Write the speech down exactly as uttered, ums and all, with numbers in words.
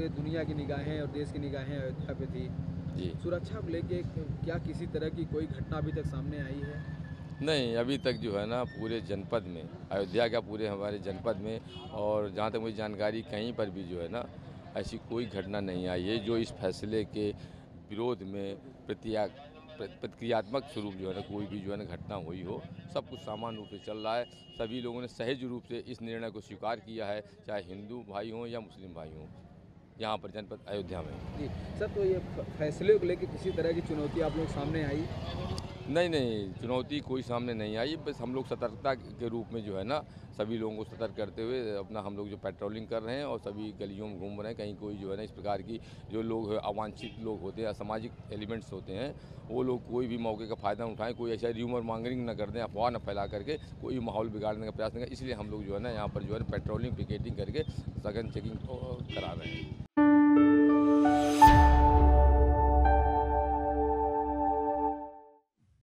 पूरे दुनिया की निगाहें और देश की निगाहें अयोध्या पे थी जी। सुरक्षा को लेके क्या किसी तरह की कोई घटना अभी तक सामने आई है? नहीं, अभी तक जो है ना पूरे जनपद में, अयोध्या का पूरे हमारे जनपद में और जहाँ तक मुझे जानकारी कहीं पर भी जो है ना ऐसी कोई घटना नहीं आई है जो इस फैसले के विरोध में प्रतिया प्रतिक्रियात्मक स्वरूप जो है ना कोई भी जो है ना घटना हुई हो। सब कुछ सामान्य रूप से चल रहा है, सभी लोगों ने सहज रूप से इस निर्णय को स्वीकार किया है, चाहे हिंदू भाई हों या मुस्लिम भाई हों, यहाँ पर जनपद अयोध्या में जी। सर, तो ये फैसले को लेकर किसी तरह की चुनौती आप लोग सामने आई? नहीं नहीं, चुनौती कोई सामने नहीं आई, बस हम लोग सतर्कता के रूप में जो है ना सभी लोगों को सतर्क करते हुए अपना हम लोग जो पेट्रोलिंग कर रहे हैं और सभी गलियों में घूम रहे हैं, कहीं कोई जो है ना इस प्रकार की जो लोग अवांछित लोग होते हैं, असामाजिक एलिमेंट्स होते हैं, वो लोग कोई भी मौके का फ़ायदा उठाएं, कोई ऐसा र्यूमर मॉन्गरिंग ना कर दें, अफवाह न फैला करके कोई माहौल बिगाड़ने का प्रयास नहीं करें। इसलिए हम लोग जो है ना यहाँ पर जो है पेट्रोलिंग पिकेटिंग करके सघन चेकिंग करा रहे हैं।